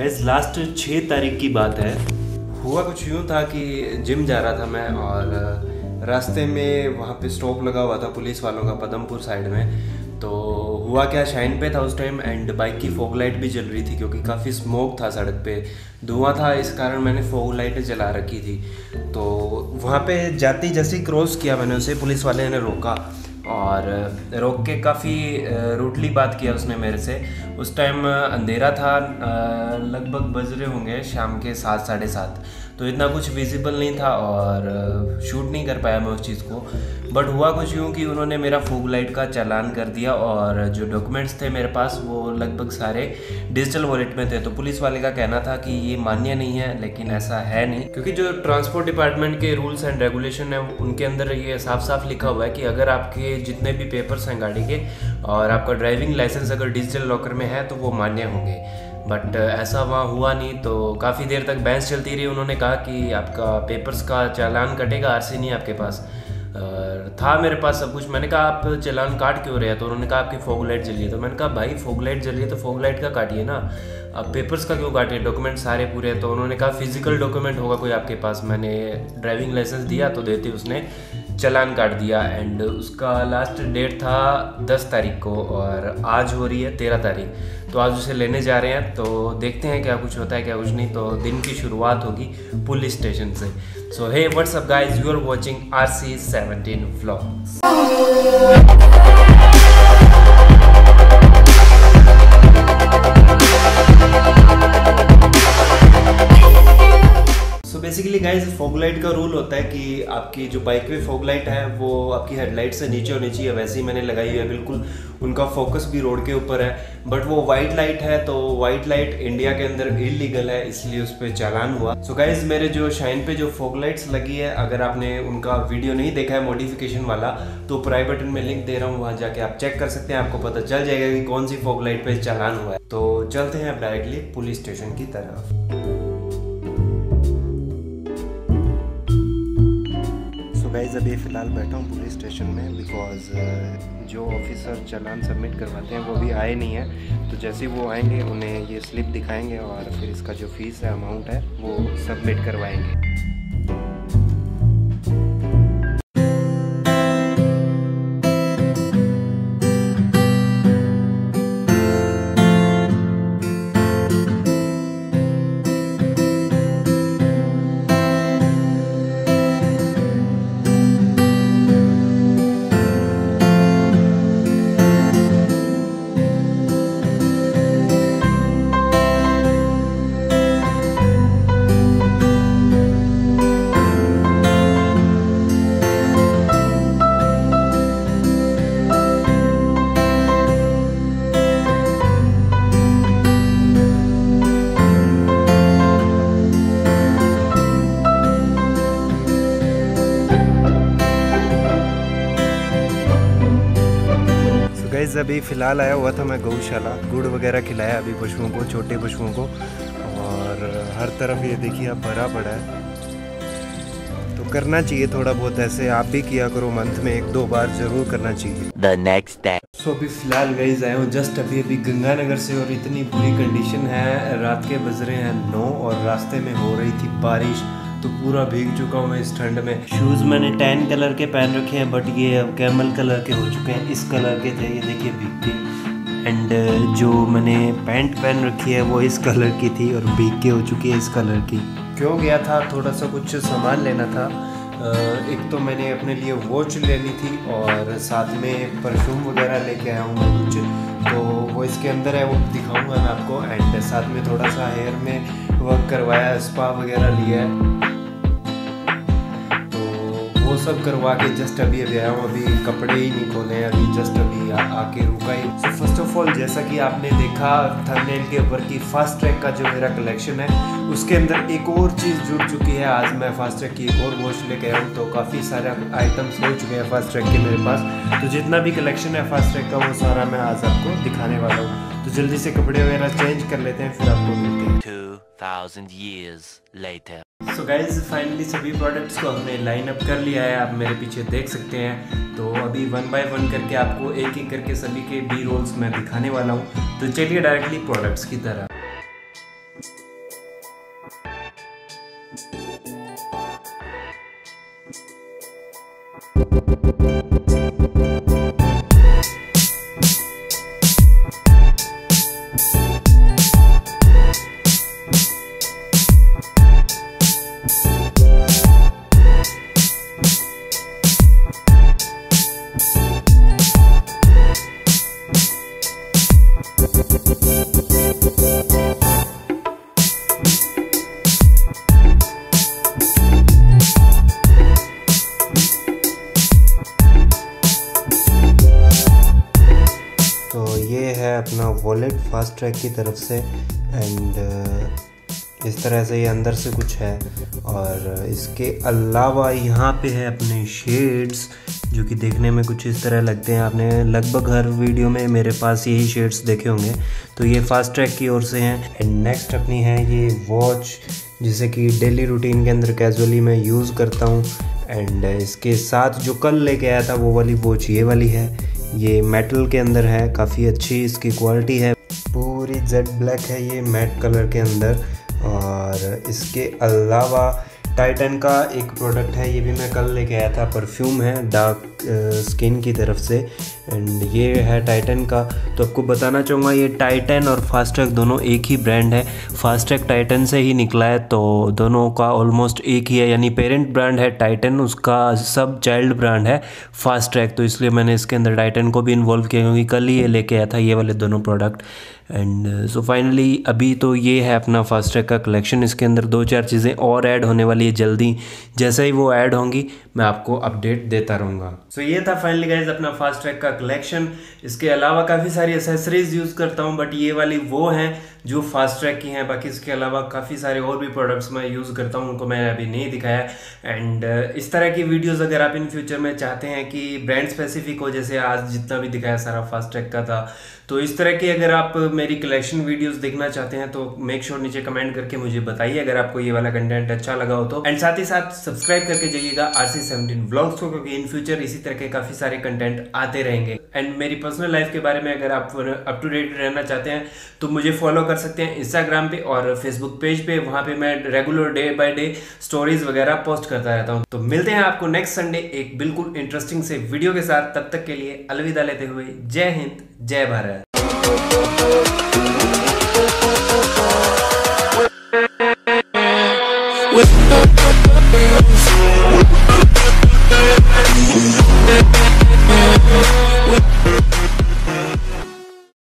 Guys last 6 तारीख की बात है। हुआ कुछ यूँ था कि जिम जा रहा था मैं और रास्ते में वहाँ पे स्टॉप लगा हुआ था पुलिस वालों का पदमपुर साइड में। तो हुआ क्या, शाइन पे था उस टाइम एंड बाइक की फॉग लाइट भी जल रही थी क्योंकि काफ़ी स्मोक था, सड़क पे धुआं था, इस कारण मैंने फॉग लाइटें जला रखी थी। तो वहाँ पे जाते ही जैसे ही क्रॉस किया मैंने उसे, पुलिस वाले ने रोका और रोक के काफ़ी रूटली बात किया उसने मेरे से। उस टाइम अंधेरा था, लगभग बज रहे होंगे शाम के 7, साढ़े 7, तो इतना कुछ विजिबल नहीं था और शूट नहीं कर पाया मैं उस चीज़ को। बट हुआ कुछ यूँ कि उन्होंने मेरा फॉग लाइट का चालान कर दिया और जो डॉक्यूमेंट्स थे मेरे पास वो लगभग सारे डिजिटल वॉलेट में थे। तो पुलिस वाले का कहना था कि ये मान्य नहीं है, लेकिन ऐसा है नहीं क्योंकि जो ट्रांसपोर्ट डिपार्टमेंट के रूल्स एंड रेगुलेशन है उनके अंदर ये साफ साफ लिखा हुआ है कि अगर आपके जितने भी पेपर्स हैं गाड़ी के और आपका ड्राइविंग लाइसेंस अगर डिजिटल लॉकर में है तो वो मान्य होंगे। बट ऐसा वहाँ हुआ नहीं, तो काफ़ी देर तक बहस चलती रही। उन्होंने कहा कि आपका पेपर्स का चालान कटेगा, आरसी नहीं आपके पास था। मेरे पास सब कुछ। मैंने कहा आप चालान काट क्यों रहे हैं? तो उन्होंने कहा आपकी फॉग लाइट जली है। तो मैंने कहा भाई फॉग लाइट जली है तो फॉग लाइट का काटिए ना, आप पेपर्स का क्यों काटिए? डॉक्यूमेंट सारे पूरे हैं। तो उन्होंने कहा फिजिकल डॉक्यूमेंट होगा कोई आपके पास। मैंने ड्राइविंग लाइसेंस दिया तो देते उसने चालान काट दिया एंड उसका लास्ट डेट था 10 तारीख को और आज हो रही है 13 तारीख। तो आज उसे लेने जा रहे हैं, तो देखते हैं क्या कुछ होता है क्या कुछ नहीं। तो दिन की शुरुआत होगी पुलिस स्टेशन से। So hey what's up guys, you are watching RC17 vlogs. Basically guys fog light का रूल होता है कि आपकी जो बाइक पे फॉग लाइट है वो आपकी हेडलाइट से नीचे होनी चाहिए। वैसे ही मैंने लगाई हुई है, बिल्कुल उनका फोकस भी रोड के ऊपर है। बट वो वाइट लाइट है, तो वाइट लाइट इंडिया के अंदर इलीगल है, इसलिए उस पर चालान हुआ। सो गाइज मेरे जो शाइन पे जो फॉग लाइट्स लगी है, अगर आपने उनका वीडियो नहीं देखा है मॉडिफिकेशन वाला तो प्राई बटन में लिंक दे रहा हूँ, वहाँ जाके आप चेक कर सकते हैं। आपको पता चल जाएगा कि कौन सी फॉग लाइट पे चालान हुआ है। तो चलते हैं आप डायरेक्टली पुलिस स्टेशन की तरफ। गाइज अभी फ़िलहाल बैठा हूँ पुलिस स्टेशन में बिकॉज़ जो ऑफिसर चालान सबमिट करवाते हैं वो भी आए नहीं है। तो जैसे ही वो आएंगे उन्हें ये स्लिप दिखाएंगे और फिर इसका जो फीस है अमाउंट है वो सबमिट करवाएंगे। अभी फ़िलहाल आया हुआ था मैं गौशाला, गुड़ वगैरह खिलाया अभी पशुओं को, छोटे पशुओं को। और हर तरफ ये देखिए आप भरा पड़ा है। तो करना चाहिए थोड़ा बहुत, ऐसे आप भी किया करो, मंथ में 1-2 बार जरूर करना चाहिए। The next day। सो अभी फ़िलहाल गाइस आया हूँ जस्ट अभी गंगानगर से और इतनी बुरी कंडीशन है। रात के बज रहे हैं 9 और रास्ते में हो रही थी बारिश, तो पूरा भीग चुका हूँ मैं इस ठंड में। शूज़ मैंने टैन कलर के पहन रखे हैं बट ये अब कैमल कलर के हो चुके हैं, इस कलर के थे ये देखिए भीगते। एंड जो मैंने पैंट पहन रखी है वो इस कलर की थी और भीग के हो चुकी है इस कलर की। क्यों गया था, थोड़ा सा कुछ सामान लेना था। एक तो मैंने अपने लिए वॉच लेनी थी और साथ में परफ्यूम वगैरह लेके आया हूँ मैं कुछ, तो वो इसके अंदर है, वो दिखाऊँगा मैं आपको। एंड साथ में थोड़ा सा हेयर में वर्क करवाया, स्पा वगैरह लिया है, वो सब करवा के जस्ट अभी आया हूँ। अभी कपड़े ही नहीं खोले हैं, अभी जस्ट अभी आके रुका ही। तो फर्स्ट ऑफ ऑल जैसा कि आपने देखा थंबनेल के ऊपर कि फास्ट्रैक का जो मेरा कलेक्शन है उसके अंदर एक और चीज़ जुड़ चुकी है। आज मैं फास्ट्रैक की एक और वॉच लेके आया हूँ, तो काफ़ी सारे आइटम्स हो चुके हैं फास्ट्रैक के मेरे पास। तो जितना भी कलेक्शन है फास्ट्रैक का वो सारा मैं आज आपको दिखाने वाला हूँ। तो जल्दी से कपड़े वगैरह चेंज कर लेते हैं, फिर आपको मिलते हैं। 2000 years later। So guys finally सभी प्रोडक्ट्स को हमने लाइन अप कर लिया है, आप मेरे पीछे देख सकते हैं। तो अभी 1 by 1 करके आपको एक एक करके सभी के B-rolls मैं दिखाने वाला हूँ। तो चलिए डायरेक्टली प्रोडक्ट्स की तरफ। अपना वॉलेट फास्ट्रैक की तरफ से एंड इस तरह से ये अंदर से कुछ है। और इसके अलावा यहाँ पे है अपने शेड्स जो कि देखने में कुछ इस तरह लगते हैं। आपने लगभग हर वीडियो में मेरे पास यही शेड्स देखे होंगे, तो ये फास्ट्रैक की ओर से हैं। एंड नेक्स्ट अपनी है ये वॉच जिसे कि डेली रूटीन के अंदर कैजुअली मैं यूज़ करता हूँ। एंड इसके साथ जो कल लेके आया था वो वाली वॉच ये वाली है। ये मेटल के अंदर है, काफ़ी अच्छी इसकी क्वालिटी है, पूरी जेड ब्लैक है ये मैट कलर के अंदर। और इसके अलावा टाइटन का एक प्रोडक्ट है, ये भी मैं कल लेके आया था, परफ्यूम है डार्क स्किन की तरफ से। एंड ये है टाइटन का। तो आपको बताना चाहूँगा ये टाइटन और फास्ट्रैक दोनों एक ही ब्रांड है। फास्ट्रैक टाइटन से ही निकला है, तो दोनों का ऑलमोस्ट एक ही है, यानी पेरेंट ब्रांड है टाइटन, उसका सब चाइल्ड ब्रांड है फास्ट्रैक। तो इसलिए मैंने इसके अंदर टाइटन को भी इन्वॉल्व किया क्योंकि कल ही ये लेके आया था ये वाले दोनों प्रोडक्ट। एंड सो फाइनली अभी तो ये है अपना फास्ट्रैक का कलेक्शन। इसके अंदर दो चार चीज़ें और ऐड होने वाली है जल्दी, जैसे ही वो ऐड होंगी मैं आपको अपडेट देता रहूँगा। सो ये था फाइनली गाइज अपना फास्ट्रैक का कलेक्शन। इसके अलावा काफ़ी सारी एसेसरीज यूज़ करता हूँ, बट ये वाली वो हैं जो फास्ट्रैक की हैं। बाकी इसके अलावा काफ़ी सारे और भी प्रोडक्ट्स मैं यूज़ करता हूँ, उनको मैंने अभी नहीं दिखाया। एंड इस तरह की वीडियोस अगर आप इन फ्यूचर में चाहते हैं कि ब्रांड स्पेसिफिक हो, जैसे आज जितना भी दिखाया सारा फास्ट्रैक का था, तो इस तरह की अगर आप मेरी कलेक्शन वीडियोस देखना चाहते हैं तो मेक श्योर नीचे कमेंट करके मुझे बताइए अगर आपको ये वाला कंटेंट अच्छा लगा हो तो। एंड साथ ही साथ सब्सक्राइब करके जाइएगा RC17 व्लॉग्स को, क्योंकि इन फ्यूचर इसी तरह के काफ़ी सारे कंटेंट आते रहेंगे। एंड मेरी पर्सनल लाइफ के बारे में अगर आप अप टू डेट रहना चाहते हैं तो मुझे फॉलो कर सकते हैं इंस्टाग्राम पे और फेसबुक पेज पे। वहाँ पे मैं regular day by day stories वगैरह पोस्ट करता रहता हूँ। तो मिलते हैं आपको नेक्स्ट संडे एक बिल्कुल इंटरेस्टिंग से वीडियो के साथ। तब तक के लिए अलविदा लेते हुए जय हिंद जय भारत।